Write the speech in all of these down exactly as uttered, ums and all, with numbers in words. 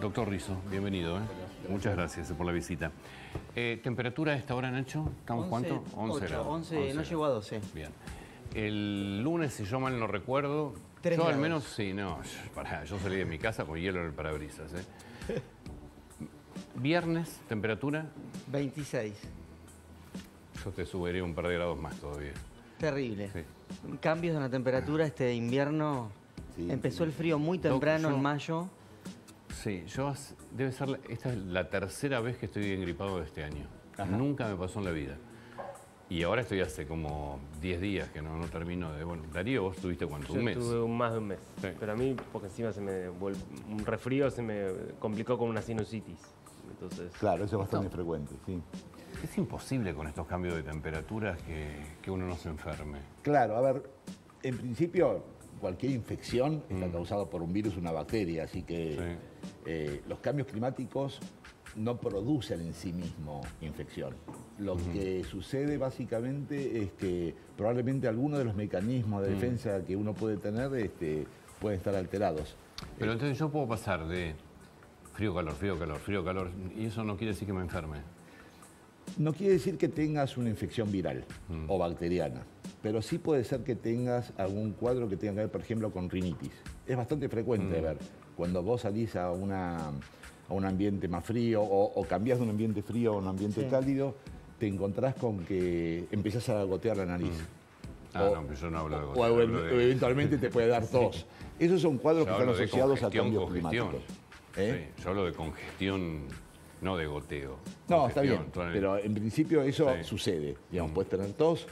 Doctor Rizzo, bienvenido. ¿eh? Muchas gracias por la visita. Eh, ¿Temperatura a esta hora, Nacho? ¿Estamos cuánto? once grados. once, no llegó a doce. Bien. El lunes, si yo mal no recuerdo... Yo al menos, sí, no. Pará, yo salí de mi casa con hielo en el parabrisas. ¿eh? Viernes, ¿temperatura? veintiséis. Yo te subiría un par de grados más todavía. Terrible. Sí. Cambios en la temperatura este invierno... Sí, empezó el frío muy temprano, yo, en mayo. Sí, yo debe ser la, esta es la tercera vez que estoy engripado de este año. Ajá. Nunca me pasó en la vida. Y ahora estoy hace como diez días que no, no termino de... Bueno, Darío, vos tuviste cuánto, yo un mes. Tuve más de un mes. Sí. Pero a mí, porque encima se me volvió, un resfrío se me complicó con una sinusitis. Entonces, claro, eso es bastante no. frecuente, sí. Es imposible con estos cambios de temperaturas que, que uno no se enferme. Claro, a ver, en principio... Cualquier infección está mm. causada por un virus, una bacteria, así que sí. eh, los cambios climáticos no producen en sí mismo infección. Lo mm. que sucede básicamente es que probablemente algunos de los mecanismos de defensa mm. que uno puede tener este, pueden estar alterados. Pero eh, entonces yo puedo pasar de frío, calor, frío, calor, frío, calor, y eso no quiere decir que me enferme. No quiere decir que tengas una infección viral mm. o bacteriana. Pero sí puede ser que tengas algún cuadro que tenga que ver, por ejemplo, con rinitis. Es bastante frecuente mm. ver cuando vos salís a, una, a un ambiente más frío o, o cambiás de un ambiente frío a un ambiente sí. cálido, te encontrás con que empezás a gotear la nariz. Mm. Ah, o, no, pero yo no hablo de gotear. O eventualmente de... te puede dar tos. Sí. Esos son cuadros yo que están asociados a cambios congestión. climáticos. ¿Eh? Sí, yo hablo de congestión... No de goteo. No, está bien, el... pero en principio eso sí. sucede. Digamos, mm. puedes tener tos,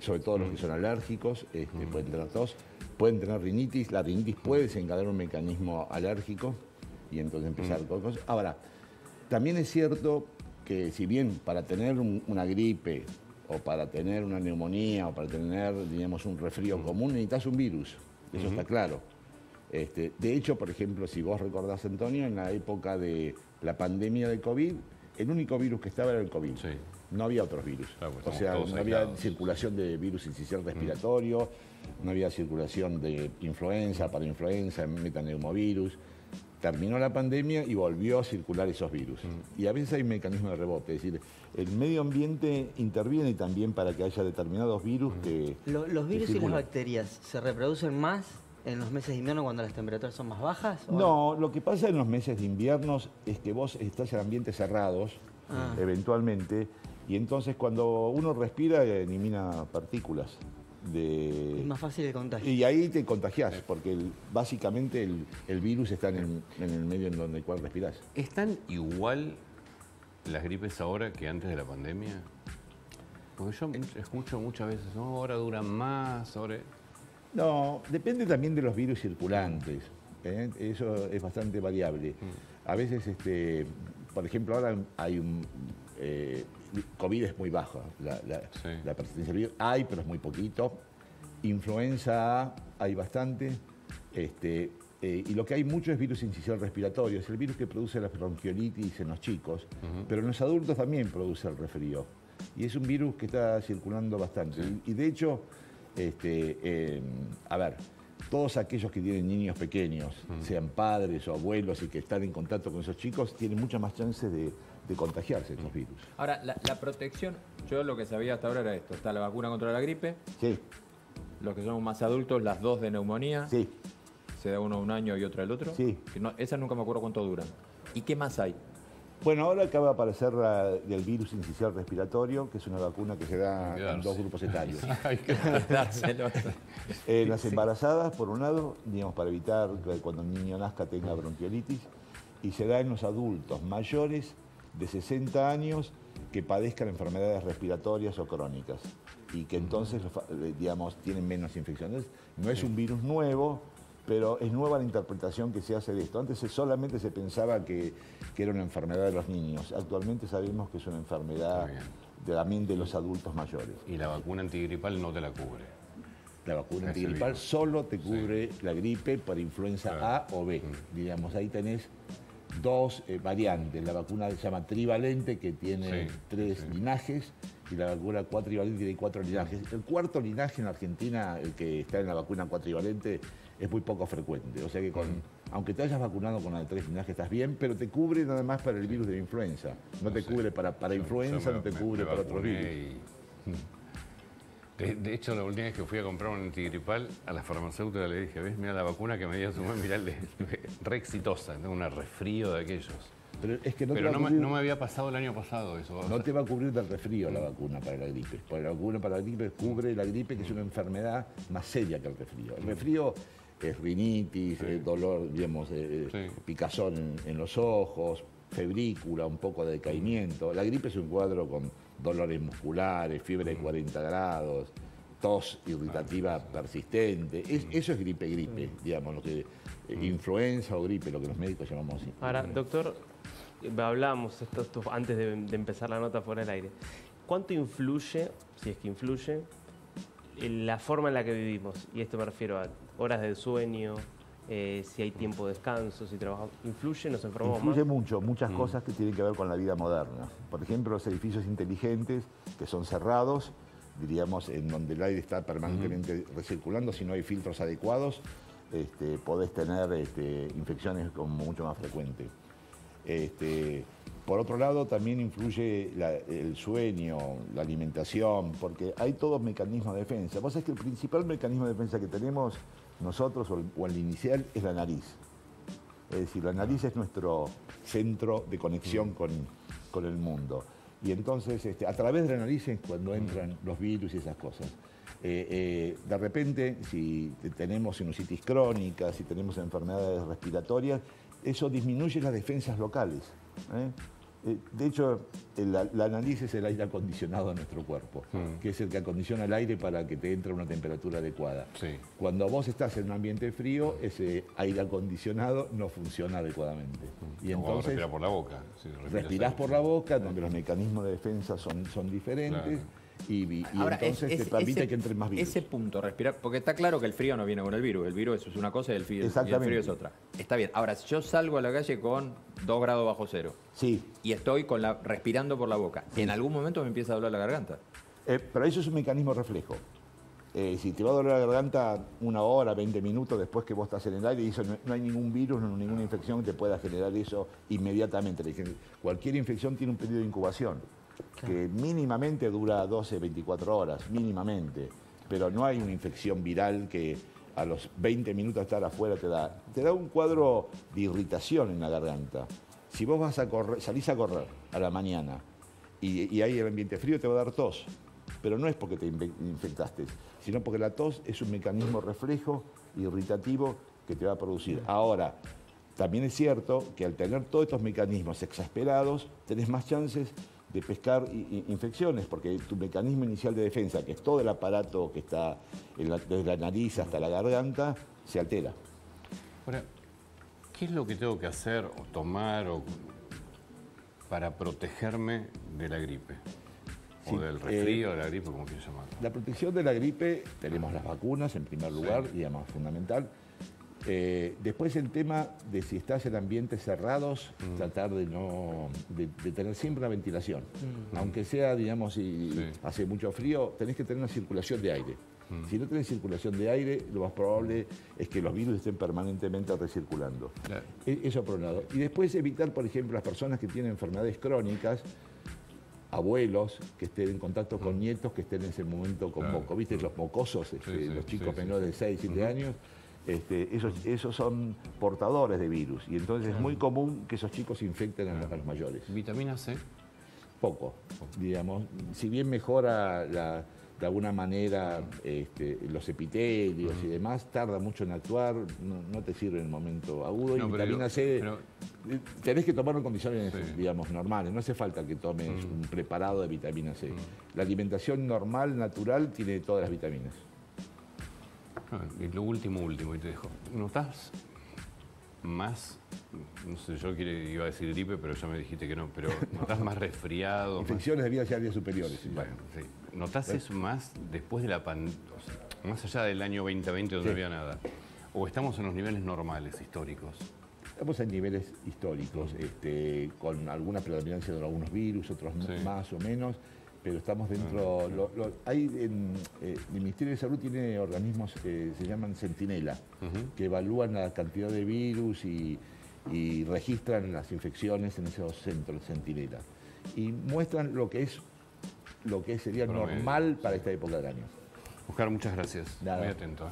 sobre todo los mm. que son alérgicos, este, mm. pueden tener tos, pueden tener rinitis, la rinitis puede desencadenar un mecanismo alérgico y entonces empezar mm. con cosas. Ahora, también es cierto que si bien para tener un, una gripe o para tener una neumonía o para tener, digamos, un resfrío mm. común, necesitas un virus, eso mm-hmm. está claro. Este, de hecho, por ejemplo, si vos recordás, Antonio, en la época de la pandemia de COVID, el único virus que estaba era el COVID. Sí. No había otros virus. Claro, pues o sea, no había circulación de virus incisional respiratorio, mm. no había circulación de influenza, parainfluenza, metaneumovirus. Terminó la pandemia y volvió a circular esos virus. Mm. Y a veces hay un mecanismo de rebote. Es decir, el medio ambiente interviene también para que haya determinados virus mm. que... Lo, ¿Los virus que y las bacterias se reproducen más en los meses de invierno cuando las temperaturas son más bajas? ¿O? No, lo que pasa en los meses de invierno es que vos estás en ambientes cerrados, ah. eventualmente, y entonces cuando uno respira elimina partículas. De... Es más fácil de contagiar. Y ahí te contagiás, porque el, básicamente el, el virus está en el, en el medio en donde el cual respirás. ¿Están igual las gripes ahora que antes de la pandemia? Porque yo escucho muchas veces, no, ahora duran más, ahora... No, depende también de los virus circulantes, ¿eh? Eso es bastante variable. A veces, este, por ejemplo, ahora hay un... Eh, COVID es muy baja, la, la, sí. la persistencia del virus. Hay, pero es muy poquito. Influenza A hay bastante. Este, eh, y lo que hay mucho es virus incisional respiratorio, es el virus que produce la bronquiolitis en los chicos, uh-huh. pero en los adultos también produce el resfrío. Y es un virus que está circulando bastante. Sí. Y, y de hecho... Este, eh, a ver, todos aquellos que tienen niños pequeños, mm. sean padres o abuelos y que están en contacto con esos chicos, tienen muchas más chances de, de contagiarse estos virus. Ahora, la, la protección, yo lo que sabía hasta ahora era esto, está la vacuna contra la gripe, sí. los que somos más adultos, las dos de neumonía, sí. se da uno un año y otro el otro, sí. no, esas nunca me acuerdo cuánto duran. ¿Y qué más hay? Bueno, ahora acaba de aparecer la, del virus incisional respiratorio, que es una vacuna que se da en dos grupos etarios. Hay que dárselo. Eh, las embarazadas, por un lado, digamos, para evitar que cuando un niño nazca tenga bronquiolitis, y se da en los adultos mayores de sesenta años que padezcan enfermedades respiratorias o crónicas, y que entonces, digamos, tienen menos infecciones. No es un virus nuevo, pero es nueva la interpretación que se hace de esto. Antes solamente se pensaba que, que era una enfermedad de los niños. Actualmente sabemos que es una enfermedad de, también de los adultos mayores. ¿Y la vacuna antigripal no te la cubre? La vacuna antigripal solo te cubre sí. la gripe para influenza claro. A o B. Mm. Digamos, ahí tenés dos eh, variantes. La vacuna se llama Trivalente, que tiene sí, tres sí. linajes, y la vacuna Cuatrivalente tiene cuatro linajes. El cuarto linaje en Argentina, el que está en la vacuna Cuatrivalente, es muy poco frecuente, o sea que con... Mm. aunque te hayas vacunado con la trivalente, que estás bien, pero te cubre nada más para el virus de la influenza. No, no te sé. cubre para, para yo, influenza, yo me, no te me, cubre me para otro virus. Y... De, de hecho, la última vez que fui a comprar un antigripal, a la farmacéutica le dije, ves, mira la vacuna que me dio su mamá, mirá, re exitosa, ¿no? Una resfrío de aquellos. Pero, es que no, Pero no, me, no me había pasado el año pasado eso. No te va a cubrir del resfrío la vacuna para la gripe. Porque la vacuna para la gripe cubre la gripe, que es una enfermedad más seria que el resfrío. El resfrío es rinitis, sí. dolor, digamos, eh, sí. picazón en, en los ojos, febrícula, un poco de decaimiento. La gripe es un cuadro con dolores musculares, fiebre de cuarenta grados, tos irritativa persistente. Es, eso es gripe-gripe, digamos, lo que eh, influenza o gripe, lo que los médicos llamamos así. Ahora, doctor... Hablábamos esto, esto, antes de, de empezar la nota fuera del aire. ¿Cuánto influye, si es que influye, en la forma en la que vivimos? Y esto me refiero a horas de sueño, eh, si hay tiempo de descanso, si trabajamos. ¿Influye? ¿Nos enfermamos más? Influye mucho, muchas mm. cosas que tienen que ver con la vida moderna. Por ejemplo, los edificios inteligentes que son cerrados, diríamos, en donde el aire está permanentemente mm. recirculando, si no hay filtros adecuados, este, podés tener este, infecciones como mucho más frecuentes. Este, por otro lado, también influye la, el sueño, la alimentación, porque hay todos mecanismos de defensa. Vos sabés que el principal mecanismo de defensa que tenemos nosotros, o el, o el inicial, es la nariz. Es decir, la nariz es nuestro centro de conexión con, con el mundo. Y entonces, este, a través de la nariz es cuando entran los virus y esas cosas. Eh, eh, de repente, si tenemos sinusitis crónica, si tenemos enfermedades respiratorias, eso disminuye las defensas locales. ¿eh? De hecho, la, la nariz es el aire acondicionado de nuestro cuerpo, mm. que es el que acondiciona el aire para que te entre una temperatura adecuada. Sí. Cuando vos estás en un ambiente frío, ese aire acondicionado no funciona adecuadamente. Y entonces respirás por la boca. Si respiras respirás por la boca, donde los mecanismos de defensa son, son diferentes. Claro. Y, y Ahora, entonces es, es, te permite ese, que entre más virus. Ese punto, respirar, porque está claro que el frío no viene con el virus. El virus es una cosa y el, y el frío es otra. Está bien. Ahora, si yo salgo a la calle con dos grados bajo cero sí. y estoy con la, respirando por la boca, sí. en algún momento me empieza a doler la garganta. Eh, pero eso es un mecanismo reflejo. Eh, si te va a doler la garganta una hora, veinte minutos después que vos estás en el aire, y eso no, no hay ningún virus, no, ninguna infección que te pueda generar eso inmediatamente. Cualquier infección tiene un periodo de incubación. Claro. Que mínimamente dura doce, veinticuatro horas, mínimamente. Pero no hay una infección viral que a los veinte minutos de estar afuera te da. Te da un cuadro de irritación en la garganta. Si vos vas a correr, salís a correr a la mañana y, y hay el ambiente frío, te va a dar tos. Pero no es porque te infectaste, sino porque la tos es un mecanismo reflejo irritativo que te va a producir. Ahora, también es cierto que al tener todos estos mecanismos exasperados, tenés más chances de pescar infecciones, porque tu mecanismo inicial de defensa, que es todo el aparato que está en la, desde la nariz hasta la garganta, se altera. Ahora, ¿qué es lo que tengo que hacer o tomar o, para protegerme de la gripe? O sí, del resfrío, eh, de la gripe, como quieras llamarlo. La protección de la gripe, tenemos las vacunas en primer lugar, sí. y además fundamental. Eh, después el tema de si estás en ambientes cerrados, mm. tratar de no de, de tener siempre una ventilación. Mm. Aunque sea, digamos, si sí. hace mucho frío, tenés que tener una circulación de aire. Mm. Si no tenés circulación de aire, lo más probable es que los virus estén permanentemente recirculando. Claro. Eso por un lado. Y después evitar, por ejemplo, las personas que tienen enfermedades crónicas, abuelos que estén en contacto con nietos que estén en ese momento con claro. moco. ¿Viste? Los mocosos, sí, este, sí, los chicos sí, menores sí. de seis, siete uh-huh. años. Este, esos, esos son portadores de virus y entonces claro. es muy común que esos chicos infecten a, a los mayores. ¿Vitamina C? Poco, digamos. Si bien mejora la, de alguna manera este, los epitelios uh-huh. y demás, tarda mucho en actuar, no, no te sirve en el momento agudo. No, y vitamina yo, C pero... tenés que tomarlo en condiciones sí. digamos, normales, no hace falta que tomes uh-huh. un preparado de vitamina C. Uh-huh. La alimentación normal, natural, tiene todas las vitaminas. Y lo último, último, y te dejo. ¿Notás más, no sé, yo iba a decir gripe, pero ya me dijiste que no, pero ¿notás más resfriado? Infecciones más... de vías aéreas superiores. Sí, bueno, sí. ¿Notás ¿ves? Eso más después de la pandemia, o sea, más allá del año veinte veinte donde sí. no había nada? ¿O estamos en los niveles normales, históricos? Estamos en niveles históricos, este, con alguna predominancia de algunos virus, otros sí. más o menos. pero estamos dentro... Lo, lo, hay, en, eh, el Ministerio de Salud tiene organismos que se llaman Centinela, uh-huh, que evalúan la cantidad de virus y, y registran las infecciones en esos centros Centinela. Y muestran lo que es lo que sería promedio, normal para esta época del año. Oscar, muchas gracias. Nada. Muy atento.